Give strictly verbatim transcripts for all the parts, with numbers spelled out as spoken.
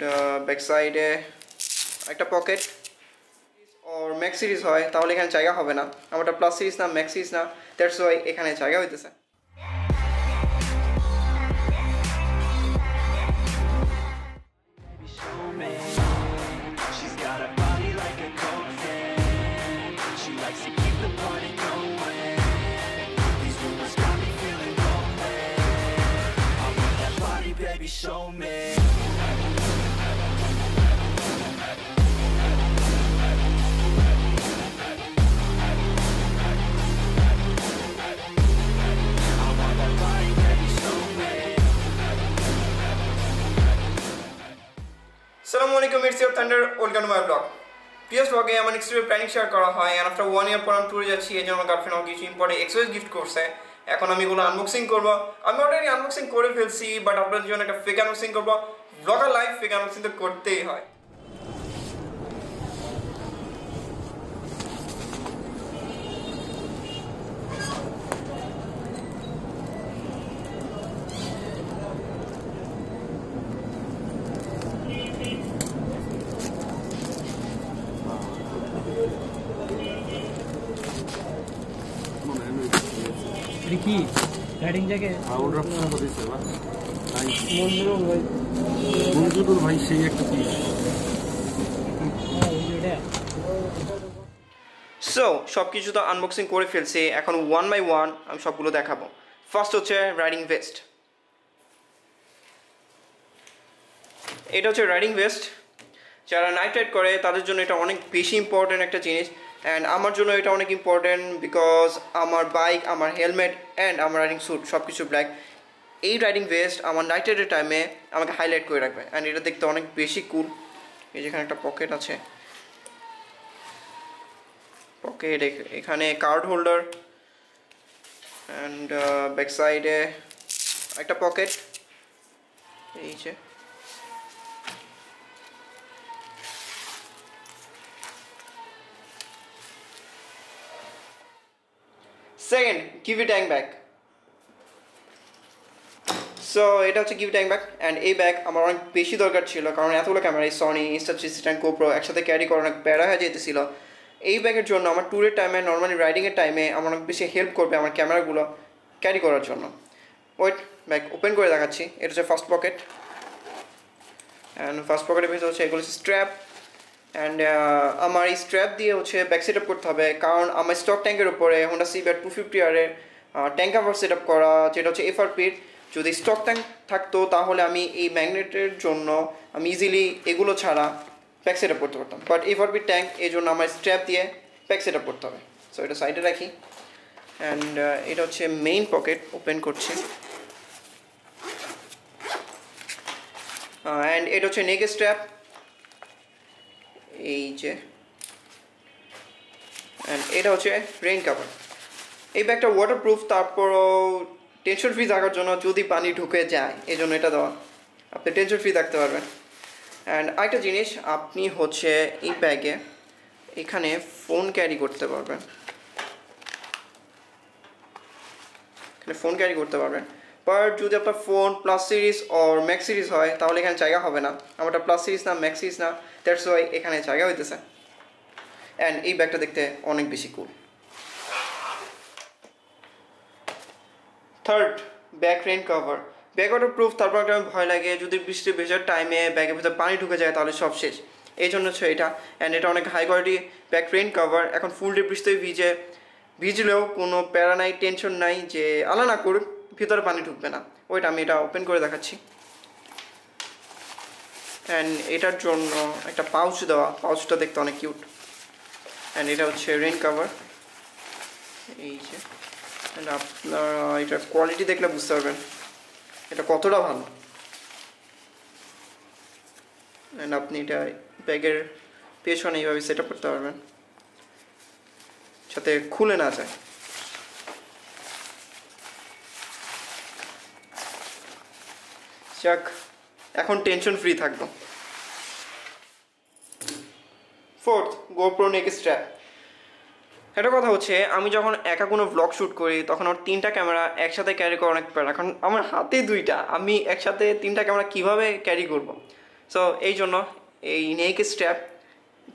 and back side e ekta pocket or max series hoy tahole ekhane jayga hobe na amata plus series na max series na that's why ekhane jayga hoyteche show me. Assalamualaikum, it's your Thunder, welcome to my vlog. Previous vlog I am an exterior planning share kora hoy and after one year I am tour jacchi ejon amar girlfriend amake kichu important exercise gift korche. এখন আমি গুলো unboxing করব আমি already unboxing করে ফেলছি but আপনাদের জন্য একটা ফেক আনবক্সিং করব ব্লগার লাইভ ফেক আনবক্সিং তো করতেই হয় Ricky, heading jacket. Out of the river. Nice. Munjuru bhai se ek piece. So, shop kichu to unboxing kore felche. Ekhon one by one ami shop gulo dekhabo. First hocche riding vest. Eta hocche riding vest. Jara night ride kore tader jonno eta onek beshi important ekta jinish. And আমার জন্য এটা অনেক important because আমার bike আমার helmet and আমার riding suit সবকিছু black এই riding vest আমার নাইট রাইডের টাইমে আমাকে হাইলাইট করে রাখবে এন্ড এটা দেখতে অনেক বেশি কুল এই যেখানে একটা পকেট আছে পকেট এখানে কার্ড হোল্ডার এন্ড ব্যাক সাইডে একটা পকেট এই যে Second, give it tank bag. So, it has a give tank bag and a bag. I am very special because camera is Sony, Insta three sixty and GoPro. Actually, carry करना पैरा है जेते सिला. A bag जो ना हमारे tour time में normally riding के time में हमारे बेशी help कर पे हमारे camera गुला carry करा चलना. Wait, bag open कर दागा ची. It has a first pocket and first pocket में जो ची गुला strap. And our strap दिए होच्छे back setup करता है कारण हमारे stock tank के ऊपर है होना सी बैट two fifty आरे tank का वर्ष setup करा जेटा होच्छे F R P जो द stock tank थक तो ताहोले हमी ये magneted जोन्नो हम easily एगुलो छाड़ा back setup करता होता है but F R P tank ये जो ना हमारे strap दिए back setup करता है so इटा side रखी and इटा होच्छे main pocket open करते हैं and इटा होच्छे neck strap and এটা হচ্ছে rain cover এই ব্যাগটা waterproof তারপর tension free থাকার জন্য যদি পানি ঢুকে যায় এজন্য এটা দাও আপনি tension free রাখতে পারবেন and আরেকটা জিনিস আপনি হচ্ছে এই ব্যাগে এখানে ফোন ক্যারি করতে পারবেন এখানে ফোন ক্যারি করতে পারবেন বাট যদি আপনার phone plus series or max series হয় তাহলে এখানে জায়গা হবে না আমারটা প্লাস সিরিজ না ম্যাক্স সিরিজ না দ্যাটস ওয়াই এখানে জায়গা হইতেছে এন্ড এই ব্যাগটা দেখতে অনেক বেশি cool third back rain cover bag waterproof তারপর আমি ভয় লাগে যদি বৃষ্টি ভেজার টাইমে ব্যাগের ভিতর পানি ঢুকে যায় তাহলে সব শেষ এইজন্য হচ্ছে এটা এন্ড এটা অনেক high quality back rain cover এখন ফুল ডে বৃষ্টিতে ভিজে ভিজলেও কোনো প্যারা নাই টেনশন নাই যে আলা না করুক ভিতরে পানি ঢুকবে না ওইটা আমি এটা ওপেন করে দেখাচ্ছি এন্ড এটার জন্য একটা পাউচ দেওয়া পাউচটা দেখতে অনেক কিউট এন্ড এটা হচ্ছে রেইন কভার এই যে এন্ড আপনারা এটার কোয়ালিটি দেখলে বুঝতে পারবেন এটা কতটা ভালো এন্ড আপনি এটা ব্যাগের পেছনে এইভাবে সেটআপ করতে পারবেন যাতে খুলে না যায় যাক এখন টেনশন ফ্রি থাকবো ফোর্থ GoPro নেক স্ট্র্যাপ এটা কথা হচ্ছে আমি যখন একা কোনো ব্লগ শুট করি তখন আমার তিনটা ক্যামেরা একসাথে ক্যারি করা অনেক প্যারা কারণ আমার হাতে দুইটা আমি একসাথে তিনটা ক্যামেরা কিভাবে ক্যারি করব সো এই জন্য এই neck strap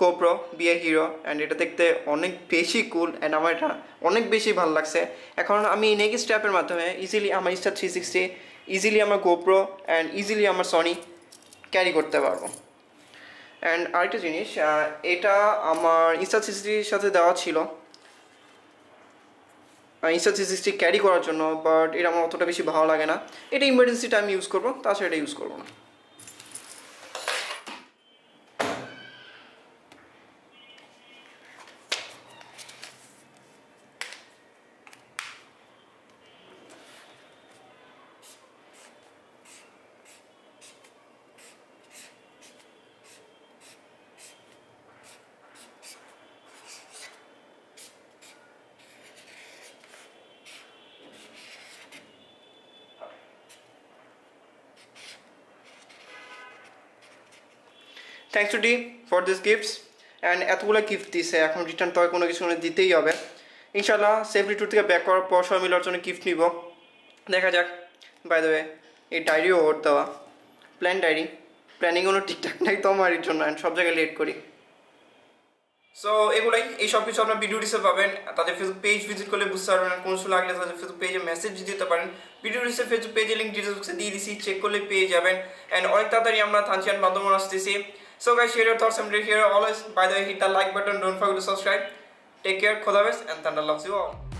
GoPro be a hero and এটা দেখতে অনেক বেশি কুল এন্ড আমার এটা অনেক বেশি ভালো লাগছে। এখন আমি নেক স্ট্যাপের মাধ্যমে ইজিলি আমার ইনস্টা থ্রি সিক্সটি ইজিলি আমার GoPro এন্ড ইজিলি আমার Sony ক্যারি করতে পারবো। এন্ড আরেকটা জিনিস, এটা আমার ইনস্টা থ্রি সিক্সটির সাথে দেওয়া ছিল ইনস্টা থ্রি সিক্সটি ক্যারি করার জন্য, বাট এটা আমার অতটা বেশি ভালো লাগে না। এটা ইমার্জেন্সি টাইম ইউজ করবো, তাছাড়া এটা ইউজ করবো না। Thanks to D for these gifts and এতগুলো গিফট দিছে, এখন রিটার্ন তো কোনো কিছু দিতেই হবে। ইনশাআল্লাহ সেফলি ট্যুর থেকে ব্যাক করার পর সবাই মিলে ওর জন্য গিফট নিব, দেখা যাক। বাই দ্য ওয়ে এই ডায়েরিও ওর দেওয়া, প্ল্যান ডায়েরি, প্ল্যানিং কোনো ঠিকঠাক নাই তো আমার জন্য, অ্যান্ড সব জায়গায় লেট করি। সো এগুলোই, এই সব কিছু আপনার ভিডিও রিসে পাবেন, তাদের ফেসবুক পেজ ভিজিট করলে বুঝতে পারবেন। কোন কিছু লাগলে তাদের ফেসবুক পেজে মেসেজ দিতে পারেন, ভিডিও রিসে ফেসবুক পেজে লিঙ্ক ডিসক্রিপশনে দিয়ে দিচ্ছি, চেক করলে পেয়ে যাবেন। অ্যান্ড অনেক তাড়াতাড়ি আমরা থানচিয়ান বান্দরবন আসতেছি। So guys, share your thoughts and here always. By the way, hit the like button, don't forget to subscribe. Take care, Khuda Hafiz, and Thunder loves you all.